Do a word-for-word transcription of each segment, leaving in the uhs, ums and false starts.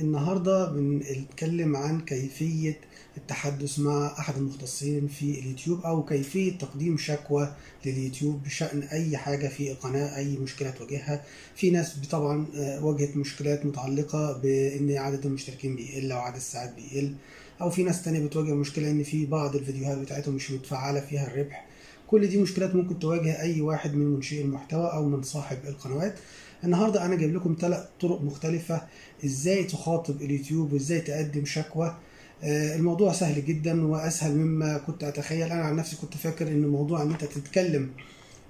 النهاردة بنتكلم عن كيفية التحدث مع أحد المختصين في اليوتيوب أو كيفية تقديم شكوى لليوتيوب بشأن أي حاجة في القناة، أي مشكلة تواجهها. في ناس طبعا واجهت مشكلات متعلقة بأن عدد المشتركين بيقل أو عدد الساعات بيقل، أو في ناس تانية بتواجه مشكلة أن في بعض الفيديوهات بتاعتهم مش متفعلة فيها الربح. كل دي مشكلات ممكن تواجه أي واحد من منشئي المحتوى أو من صاحب القنوات. النهارده انا جايب لكم ثلاث طرق مختلفه ازاي تخاطب اليوتيوب وازاي تقدم شكوى. الموضوع سهل جدا واسهل مما كنت اتخيل. انا عن نفسي كنت فاكر ان موضوع ان انت تتكلم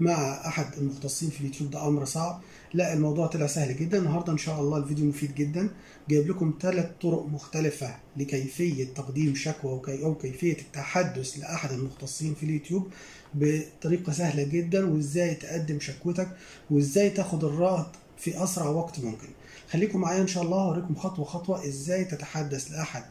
مع احد المختصين في اليوتيوب ده امر صعب، لا، الموضوع طلع سهل جدا. النهارده ان شاء الله الفيديو مفيد جدا، جايب لكم ثلاث طرق مختلفه لكيفيه تقديم شكوى او كيفيه التحدث لاحد المختصين في اليوتيوب بطريقه سهله جدا، وازاي تقدم شكوتك وازاي تاخد الرد في اسرع وقت ممكن. خليكم معايا ان شاء الله، هوريكم خطوه خطوه ازاي تتحدث لاحد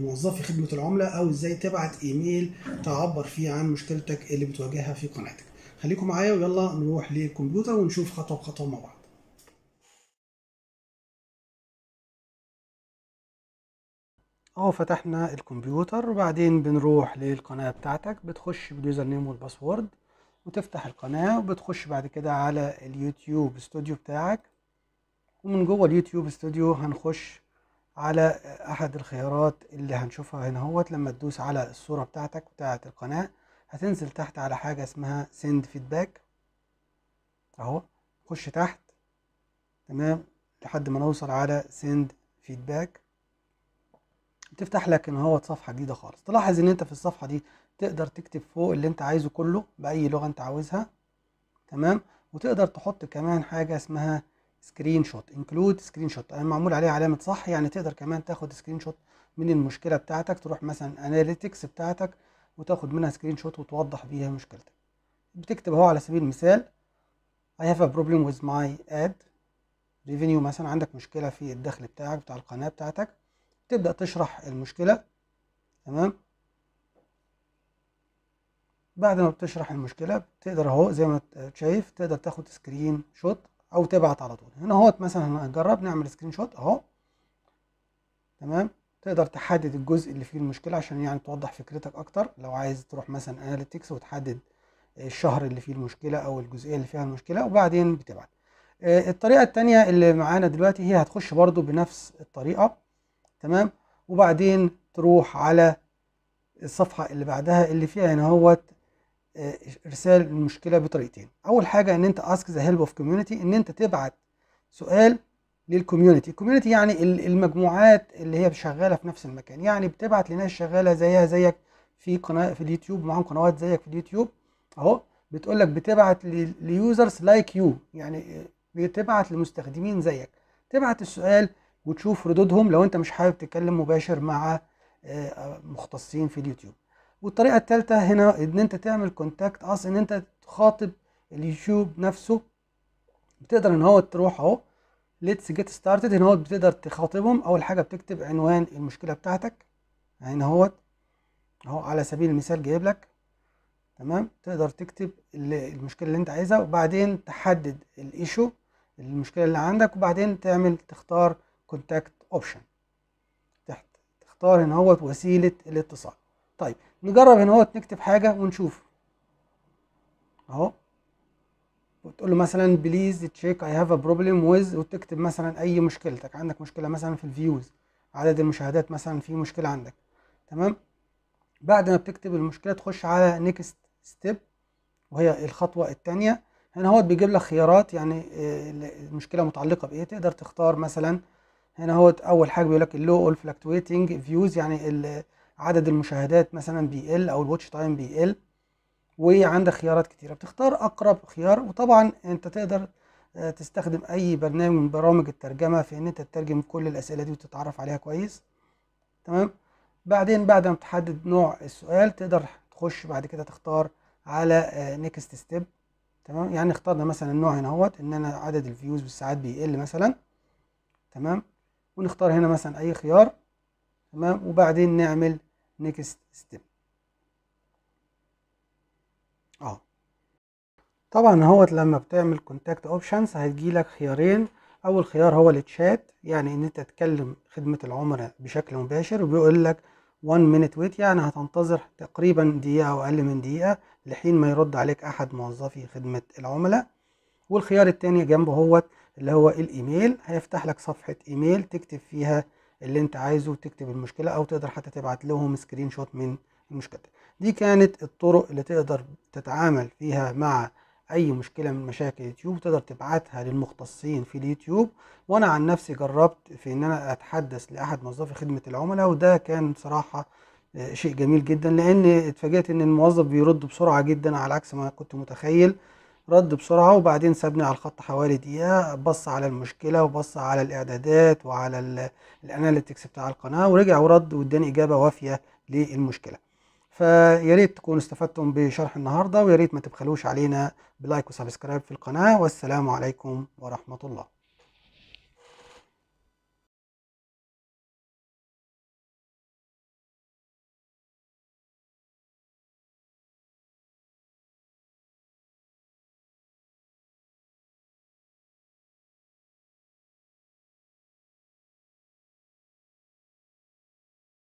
موظفي خدمه العملاء، او ازاي تبعت ايميل تعبر فيه عن مشكلتك اللي بتواجهها في قناتك. خليكم معايا ويلا نروح للكمبيوتر ونشوف خطوه بخطوه مع بعض. اهو فتحنا الكمبيوتر، وبعدين بنروح للقناه بتاعتك، بتخش باليوزر نيم والباسورد وتفتح القناه، وبتخش بعد كده على اليوتيوب ستوديو بتاعك، ومن جوه اليوتيوب ستوديو هنخش على احد الخيارات اللي هنشوفها هنا اهوت. لما تدوس على الصوره بتاعتك بتاعه القناه هتنزل تحت على حاجه اسمها سند فيدباك اهو، خش تحت تمام لحد ما نوصل على سند فيدباك. بتفتح لك ان اهوت صفحه جديده خالص. تلاحظ ان انت في الصفحه دي تقدر تكتب فوق اللي انت عايزه كله باي لغه انت عاوزها تمام، وتقدر تحط كمان حاجه اسمها سكرين شوت، انكلود سكرين شوت، انا معمول عليه علامه صح، يعني تقدر كمان تاخد سكرين شوت من المشكله بتاعتك، تروح مثلا اناليتكس بتاعتك وتاخد منها سكرين شوت وتوضح بيها مشكلتك. بتكتب اهو على سبيل المثال I have a problem with my ad revenue، مثلا عندك مشكله في الدخل بتاعك بتاع القناه بتاعتك، تبدا تشرح المشكله تمام. بعد ما بتشرح المشكله بتقدر اهو زي ما شايف تقدر تاخد سكرين شوت او تبعت على طول. هنا اهوت مثلا هنجرب نعمل سكرين شوت اهو تمام. تقدر تحدد الجزء اللي فيه المشكله عشان يعني توضح فكرتك اكتر، لو عايز تروح مثلا اناليتكس وتحدد الشهر اللي فيه المشكله او الجزئيه اللي فيها المشكله، وبعدين بتبعت. الطريقه الثانيه اللي معانا دلوقتي هي هتخش برده بنفس الطريقه تمام، وبعدين تروح على الصفحه اللي بعدها اللي فيها هنا اهوت ارسال المشكله بطريقتين. اول حاجه ان انت اسك ذا هيلب اوف كوميونتي، ان انت تبعت سؤال للكوميونتي. الكوميونتي يعني المجموعات اللي هي شغاله في نفس المكان، يعني بتبعت لناس شغاله زيها زيك في قناه في اليوتيوب، معاهم قنوات زيك في اليوتيوب اهو. بتقول لك بتبعت ليوزرز لايك يو، يعني بتبعت لمستخدمين زيك، تبعت السؤال وتشوف ردودهم لو انت مش حابب تتكلم مباشر مع مختصين في اليوتيوب. والطريقه الثالثه هنا ان انت تعمل كونتاكت اس، ان انت تخاطب اليوتيوب نفسه. بتقدر ان هو تروح اهو ليتس جيت ستارتد، هنا هو بتقدر تخاطبهم. اول حاجه بتكتب عنوان المشكله بتاعتك هنا اهو اهو على سبيل المثال جايب لك تمام، تقدر تكتب المشكله اللي انت عايزها، وبعدين تحدد الايشو المشكله اللي عندك، وبعدين تعمل تختار كونتاكت اوبشن تحت، تختار هنا هو وسيله الاتصال. طيب نجرب هنا اهوت نكتب حاجه ونشوف اهو، وتقول له مثلا بليز تشيك اي هاف ا بروبلم ويز، وتكتب مثلا اي مشكلتك، عندك مشكله مثلا في الفيوز عدد المشاهدات، مثلا في مشكله عندك تمام. بعد ما بتكتب المشكله تخش على نيكست ستيب، وهي الخطوه الثانيه. هنا اهوت بيجيب لك خيارات، يعني المشكله متعلقه بايه، تقدر تختار مثلا هنا اهوت. اول حاجه بيقول لك اللو اور فلكتويتنج فيوز، يعني ال عدد المشاهدات مثلا بيقل او الواتش تايم بيقل، وعندك خيارات كتيره بتختار اقرب خيار. وطبعا انت تقدر تستخدم اي برنامج من برامج الترجمه في ان انت تترجم كل الاسئله دي وتتعرف عليها كويس تمام. بعدين بعد ما تحدد نوع السؤال تقدر تخش بعد كده تختار على نيكست ستيب تمام. يعني اخترنا مثلا النوع هنا اهوت ان انا عدد الفيوز بالساعات بيقل مثلا تمام، ونختار هنا مثلا اي خيار تمام، وبعدين نعمل نيكست ستيب اهو. طبعا اهوت لما بتعمل كونتاكت اوبشنز هيجي لك خيارين، اول خيار هو التشات، يعني ان انت تكلم خدمة العملاء بشكل مباشر، وبيقول لك one minute wait، يعني هتنتظر تقريبا دقيقة او اقل من دقيقة لحين ما يرد عليك احد موظفي خدمة العملاء. والخيار التاني جنبه هو اللي هو الايميل، هيفتح لك صفحة ايميل تكتب فيها اللي انت عايزه وتكتب المشكلة، او تقدر حتى تبعت لهم سكرين شوت من المشكلة. دي كانت الطرق اللي تقدر تتعامل فيها مع اي مشكلة من مشاكل يوتيوب، تقدر تبعتها للمختصين في اليوتيوب. وانا عن نفسي جربت في ان انا اتحدث لاحد موظفي خدمة العملاء، وده كان بصراحة شيء جميل جدا، لان اتفاجأت ان الموظف بيرد بسرعة جدا على عكس ما كنت متخيل. رد بسرعة وبعدين سابني على الخط حوالي دقيقة، بص على المشكلة وبص على الاعدادات وعلى الاناليتكس بتاع القناة، ورجع ورد واداني اجابة وافية للمشكلة. فيا ريت تكونوا استفدتم بشرح النهارده، ويا ريت ما تبخلوش علينا بلايك وسبسكرايب في القناة، والسلام عليكم ورحمة الله.